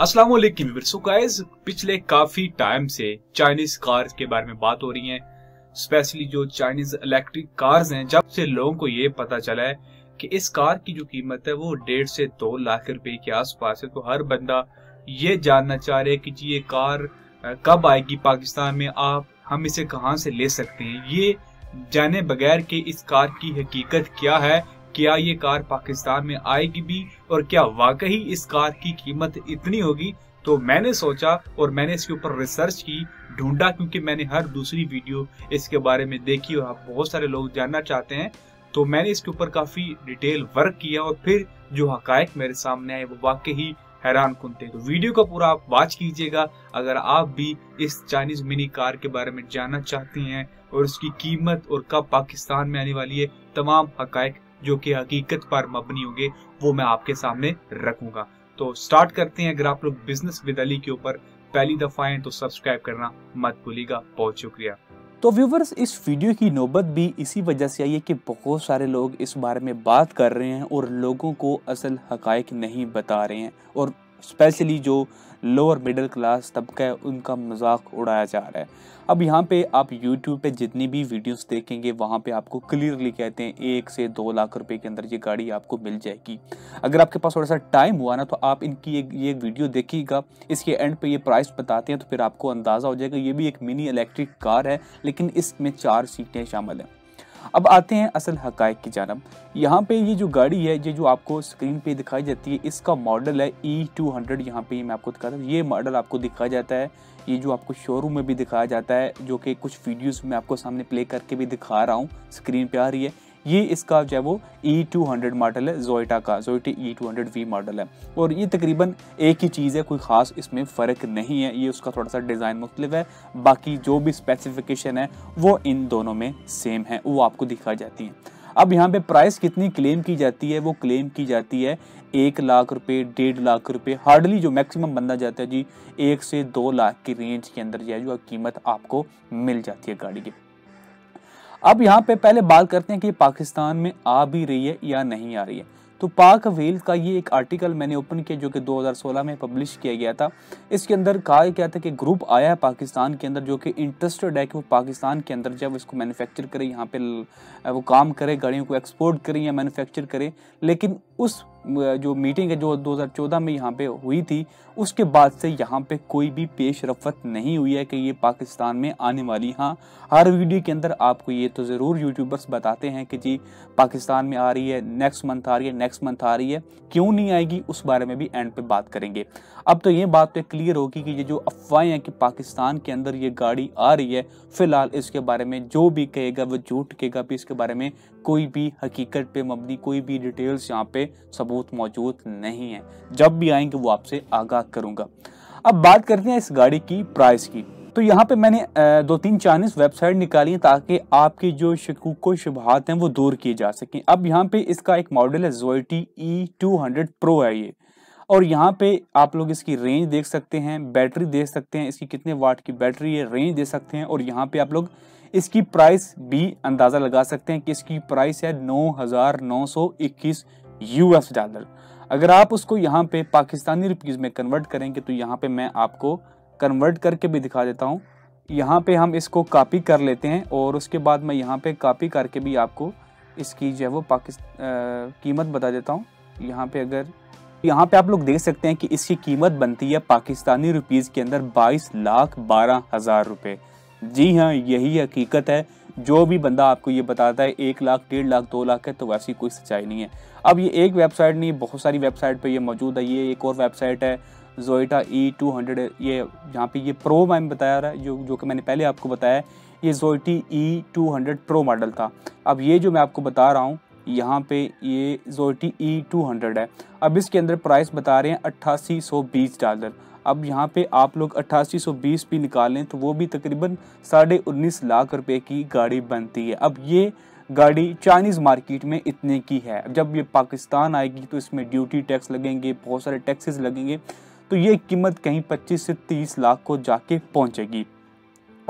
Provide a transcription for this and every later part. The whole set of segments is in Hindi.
अस्सलाम वालेकुम सो गाइस, पिछले काफी टाइम से चाइनीज कार्स के बारे में बात हो रही है, स्पेशली जो चाइनीज इलेक्ट्रिक कार्स हैं। जब से लोगों को ये पता चला है कि इस कार की जो कीमत है वो 1.5 से 2 लाख रुपए के आसपास है, तो हर बंदा ये जानना चाह रहे कि जी ये कार कब आएगी पाकिस्तान में, आप हम इसे कहां से ले सकते हैं। ये जाने बगैर कि इस कार की हकीकत क्या है, क्या ये कार पाकिस्तान में आएगी भी और क्या वाकई इस कार की कीमत इतनी होगी, तो मैंने सोचा और मैंने इसके ऊपर रिसर्च की, ढूंढा, क्योंकि मैंने हर दूसरी वीडियो इसके बारे में देखी और आप बहुत सारे लोग जानना चाहते हैं। तो मैंने इसके ऊपर काफ़ी डिटेल वर्क किया और फिर जो हकायक मेरे सामने आए वो वाकई ही हैरान कुन थे। तो वीडियो का पूरा आप वॉच कीजिएगा अगर आप भी इस चाइनीज़ मिनी कार के बारे में जानना चाहते हैं और उसकी कीमत और कब पाकिस्तान में आने वाली है। तमाम हकायक जो कि हकीकत पर मबनी होंगे वो मैं आपके सामने रखूंगा। तो स्टार्ट करते हैं। अगर आप लोग बिजनेस विद अली के ऊपर पहली दफा हैं तो सब्सक्राइब करना मत भूलिएगा। बहुत शुक्रिया। तो व्यूवर्स, इस वीडियो की नौबत भी इसी वजह से आई है कि बहुत सारे लोग इस बारे में बात कर रहे हैं और लोगों को असल हकायक नहीं बता रहे हैं, और स्पेशली जो लोअर मिडिल क्लास तबका है उनका मजाक उड़ाया जा रहा है। अब यहाँ पे आप YouTube पे जितनी भी वीडियोस देखेंगे वहाँ पे आपको क्लियरली कहते हैं 1 से 2 लाख रुपए के अंदर ये गाड़ी आपको मिल जाएगी। अगर आपके पास थोड़ा सा टाइम हुआ ना तो आप इनकी ये वीडियो देखिएगा, इसके एंड पे ये प्राइस बताते हैं तो फिर आपको अंदाज़ा हो जाएगा। ये भी एक मिनी इलेक्ट्रिक कार है लेकिन इसमें 4 सीटें शामिल हैं। अब आते हैं असल हकायक की जानब। यहाँ पे ये जो गाड़ी है, ये जो आपको स्क्रीन पे दिखाई जाती है, इसका मॉडल है E200। यहाँ पे मैं आपको दिखाता हूँ, ये मॉडल आपको दिखाया जाता है, ये जो आपको शोरूम में भी दिखाया जाता है, जो कि कुछ वीडियोस में आपको सामने प्ले करके भी दिखा रहा हूँ, स्क्रीन पे आ रही है। ये इसका जो है वो E200 मॉडल है, ज़ोयटा का ज़ोयटे E200V मॉडल है, और ये तकरीबन एक ही चीज़ है, कोई ख़ास इसमें फ़र्क नहीं है। ये उसका थोड़ा सा डिज़ाइन मुख्तलिफ है, बाकी जो भी स्पेसिफिकेशन है वो इन दोनों में सेम है, वो आपको दिखाई जाती है। अब यहाँ पे प्राइस कितनी क्लेम की जाती है, वो क्लेम की जाती है 1 लाख रुपए, 1.5 लाख रुपए। हार्डली जो मैक्सिमम बंदा जाता है जी 1 से 2 लाख की रेंज के अंदर जो कीमत आपको मिल जाती है गाड़ी की। अब यहाँ पे पहले बात करते हैं कि पाकिस्तान में आ भी रही है या नहीं आ रही है। तो PakWheels का ये एक आर्टिकल मैंने ओपन किया जो कि 2016 में पब्लिश किया गया था। इसके अंदर कहा गया था कि ग्रुप आया है पाकिस्तान के अंदर जो कि इंटरेस्टेड है कि वो पाकिस्तान के अंदर जब इसको मैन्युफैक्चर करे, यहाँ पे वो काम करे, गाड़ियों को एक्सपोर्ट करे या मैन्युफैक्चर करे। लेकिन उस जो मीटिंग है जो 2014 में यहाँ पे हुई थी, उसके बाद से यहाँ पे कोई भी पेश रफ्त नहीं हुई है कि ये पाकिस्तान में आने वाली। हाँ, हर वीडियो के अंदर आपको ये तो ज़रूर यूट्यूबर्स बताते हैं कि जी पाकिस्तान में आ रही है, नेक्स्ट मंथ आ रही है, नेक्स्ट मंथ आ रही है। क्यों नहीं आएगी उस बारे में भी एंड पे बात करेंगे। अब तो ये बात तो क्लियर होगी कि ये जो अफवाहें हैं कि पाकिस्तान के अंदर ये गाड़ी आ रही है, फ़िलहाल इसके बारे में जो भी कहेगा वो झूठ कहेगा भी। इसके बारे में कोई भी हकीकत पे मबनी कोई भी डिटेल्स यहाँ पे सबूत मौजूद नहीं है। जब भी आएंगे वो आपसे आगाह करूंगा। अब बात करते हैं इस गाड़ी की प्राइस की। तो यहाँ पे मैंने 2-3 चाइनीज वेबसाइट निकाली हैं ताकि आपके जो शकूक शुबहात हैं वो दूर किए जा सकें। अब यहाँ पे इसका एक मॉडल है ज़ोयटे E200 Pro है ये, और यहाँ पे आप लोग इसकी रेंज देख सकते हैं, बैटरी देख सकते हैं, इसकी कितने वाट की बैटरी है, रेंज देख सकते हैं, और यहाँ पे आप लोग इसकी प्राइस भी अंदाज़ा लगा सकते हैं कि इसकी प्राइस है 9,921 US डॉलर। अगर आप उसको यहाँ पे पाकिस्तानी रुपीज़ में कन्वर्ट करेंगे तो यहाँ पे मैं आपको कन्वर्ट करके भी दिखा देता हूँ। यहाँ पे हम इसको कॉपी कर लेते हैं और उसके बाद मैं यहाँ पे कॉपी करके भी आपको इसकी जो है वो कीमत बता देता हूँ। यहाँ पे आप लोग देख सकते हैं कि इसकी कीमत बनती है पाकिस्तानी रुपीज़ के अंदर 22,12,000 रुपये। जी हाँ, यही हकीकत है। जो भी बंदा आपको ये बताता है 1 लाख 1.5 लाख 2 लाख है तो वैसी कोई सच्चाई नहीं है। अब ये एक वेबसाइट नहीं, बहुत सारी वेबसाइट पे ये मौजूद है। ये एक और वेबसाइट है ज़ोयटा E200, ये यहाँ पे ये प्रो मैंने बताया रहा है, जो कि मैंने पहले आपको बताया, ये ज़ोयटे E200 Pro मॉडल था। अब ये जो मैं आपको बता रहा हूँ यहाँ पे ये ज़ोयटे E200 है। अब इसके अंदर प्राइस बता रहे हैं 8820 डॉलर। अब यहाँ पे आप लोग 8820 भी निकालें तो वो भी तकरीबन 19.5 लाख रुपए की गाड़ी बनती है। अब ये गाड़ी चाइनीज़ मार्केट में इतने की है। जब ये पाकिस्तान आएगी तो इसमें ड्यूटी टैक्स लगेंगे, बहुत सारे टैक्सेस लगेंगे, तो ये कीमत कहीं 25 से 30 लाख को जाके पहुँचेगी।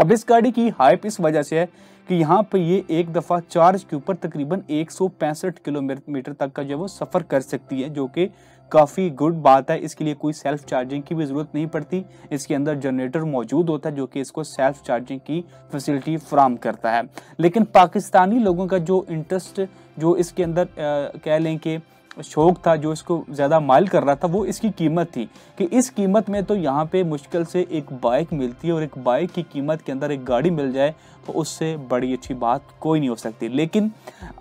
अब इस गाड़ी की हाइप इस वजह से है कि यहाँ पे ये एक दफ़ा चार्ज के ऊपर तकरीबन 165 किलोमीटर तक का जो है वो सफ़र कर सकती है, जो कि काफ़ी गुड बात है। इसके लिए कोई सेल्फ चार्जिंग की भी ज़रूरत नहीं पड़ती, इसके अंदर जनरेटर मौजूद होता है जो कि इसको सेल्फ चार्जिंग की फैसिलिटी फ्राहम करता है। लेकिन पाकिस्तानी लोगों का जो इंटरेस्ट जो इसके अंदर कह लें कि शौक था, जो इसको ज़्यादा माइल कर रहा था, वो इसकी कीमत थी कि इस कीमत में तो यहाँ पे मुश्किल से एक बाइक मिलती है और एक बाइक की कीमत के अंदर एक गाड़ी मिल जाए तो उससे बड़ी अच्छी बात कोई नहीं हो सकती। लेकिन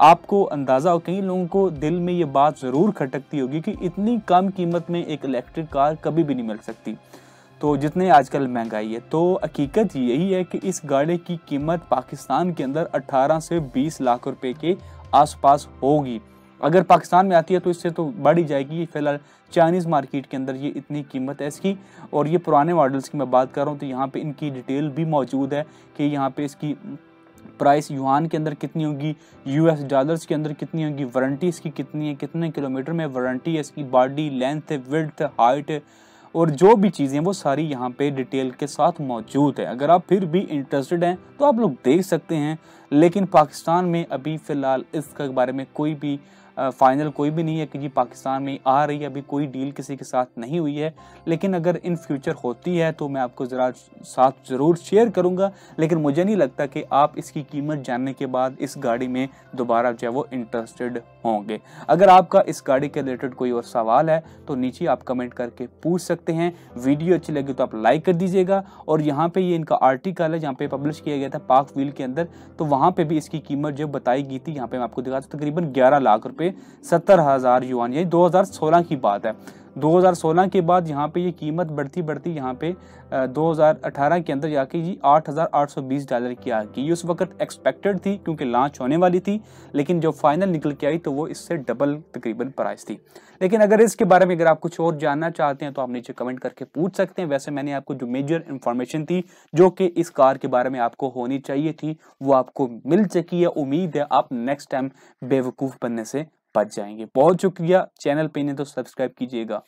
आपको अंदाज़ा हो, कई लोगों को दिल में ये बात ज़रूर खटकती होगी कि इतनी कम कीमत में एक इलेक्ट्रिक कार कभी भी नहीं मिल सकती तो जितने आजकल महंगाई है। तो हकीकत यही है कि इस गाड़ी की कीमत पाकिस्तान के अंदर 18 से 20 लाख रुपये के आसपास होगी। अगर पाकिस्तान में आती है तो इससे तो बढ़ ही जाएगी। फ़िलहाल चाइनीज़ मार्केट के अंदर ये इतनी कीमत है इसकी, और ये पुराने मॉडल्स की मैं बात कर रहा हूँ तो यहाँ पे इनकी डिटेल भी मौजूद है कि यहाँ पे इसकी प्राइस यूआन के अंदर कितनी होगी, यूएस डॉलर्स के अंदर कितनी होगी, वारंटी इसकी कितनी है, कितने किलोमीटर में वारंटी है इसकी, बॉडी लेंथ है, विड्थ है, हाइट है, और जो भी चीज़ें वो सारी यहाँ पे डिटेल के साथ मौजूद है। अगर आप फिर भी इंटरेस्टेड हैं तो आप लोग देख सकते हैं। लेकिन पाकिस्तान में अभी फ़िलहाल इसके बारे में कोई भी फाइनल कोई भी नहीं है कि जी पाकिस्तान में आ रही है, अभी कोई डील किसी के साथ नहीं हुई है। लेकिन अगर इन फ्यूचर होती है तो मैं आपको ज़रा साथ ज़रूर शेयर करूँगा। लेकिन मुझे नहीं लगता कि आप इसकी कीमत जानने के बाद इस गाड़ी में दोबारा जो है वो इंटरेस्टेड होंगे। अगर आपका इस गाड़ी के रिलेटेड कोई और सवाल है तो नीचे आप कमेंट करके पूछ सकते हैं। वीडियो अच्छी लगी तो आप लाइक कर दीजिएगा। और यहाँ पर ये इनका आर्टिकल है जहाँ पर पब्लिश किया गया था PakWheels के अंदर, तो वहाँ पर भी इसकी कीमत जो बताई गई थी यहाँ पर मैं आपको दिखा था तकरीबन 11 लाख रुपये 70,000 युआन, यानी 2016 की बात है। 2016 के बाद यहाँ पे ये कीमत बढ़ती बढ़ती यहाँ पे 2018 के अंदर जाके ये 8,820 डॉलर की आ गई। उस वक्त एक्सपेक्टेड थी क्योंकि लॉन्च होने वाली थी, लेकिन जो फाइनल निकल के आई तो वो इससे डबल तकरीबन प्राइस थी। लेकिन अगर इसके बारे में अगर आप कुछ और जानना चाहते हैं तो आप नीचे कमेंट करके पूछ सकते हैं। वैसे मैंने आपको जो मेजर इंफॉर्मेशन थी जो कि इस कार के बारे में आपको होनी चाहिए थी वो आपको मिल चुकी है। उम्मीद है आप नेक्स्ट टाइम बेवकूफ़ बनने से बच जाएंगे। बहुत शुक्रिया। चैनल पे नहीं तो सब्सक्राइब कीजिएगा।